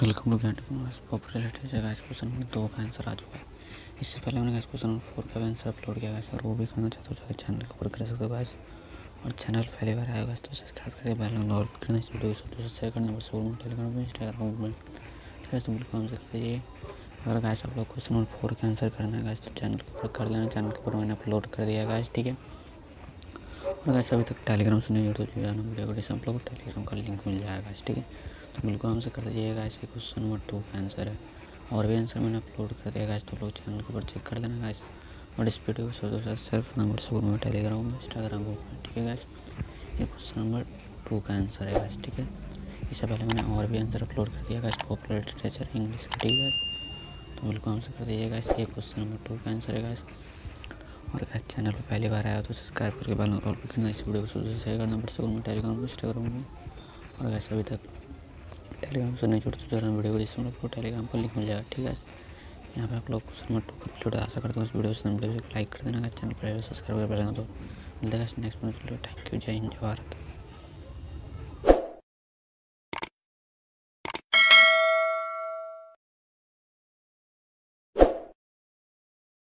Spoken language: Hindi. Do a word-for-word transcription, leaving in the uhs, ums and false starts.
वेलकम टू गैट पॉपुलरिटी से गाइस क्वेश्चन नंबर दो का आंसर आ चुका है। इससे पहले मैंने गाइस क्वेश्चन नंबर फोर का आंसर अपलोड किया गाइस, और वो भी करना चाहते हो तो चैनल को सब्सक्राइब कर सकते हो गाइस। और चैनल पहली बार आएगा तो सब्सक्राइब करके बेल आइकन और करना इस वीडियो को दूसरे शेयर करना बस और टेलीग्राम पे इंस्टाग्राम पे गाइस तुम काम से करिए। अगर गाइस आप लोग क्वेश्चन नंबर फोर का आंसर करना है गाइस तो चैनल के ऊपर कर लेना, चैनल के ऊपर मैंने अपलोड कर दिया गाइस, ठीक है। और गाइस अभी तक टेलीग्राम से नहीं जुड़े तो जाना वीडियो को डिस्कशन आप लोग टेलीग्राम का लिंक मिल जाएगा गाइस, ठीक है। तो बिल्कुल हमसे कर दीजिएगा गाइस, क्वेश्चन नंबर टू का आंसर है और भी आंसर मैंने अपलोड कर दिया गाइस, तो लोग चैनल के ऊपर चेक कर लेना गाइस। और इस वीडियो को सिर्फ नंबर से ग्रुप में टेलीग्राम में इंस्टाग्राम ग्रुप में, ठीक है गाइस। ये क्वेश्चन नंबर टू का आंसर है गाइस, ठीक है। इससे पहले मैंने और भी आंसर अपलोड कर दिया गाइस पॉपुलर लिटरेचर इंग्लिश का, ठीक है। तो बिल्कुल हमसे कर दीजिएगा गाइस, ये क्वेश्चन नंबर टू का आंसर है गाइस। और गाइस चैनल पर पहली बार आया तो सब्सक्राइब करके बेल आइकन और करना इस वीडियो को शेयर करना नंबर से ग्रुप में टेलीग्राम में इंस्टाग्राम में। और गाइस अभी तक टेलीग्राम से नहीं जुड़ते तो वीडियो को जिसमें आपको टेलीग्राम पर लिंक मिल जाएगा, ठीक है। यहाँ पे आप लोग क्वेश्चन नंबर टू का अपलोड आशा करता हूँ। इस वीडियो से वीडियो को लाइक कर देना, चैनल पर सब्सक्राइब कर लेना। तो मिलता है नेक्स्ट वीडियो, थैंक यू, जय हिंद, जय भारत।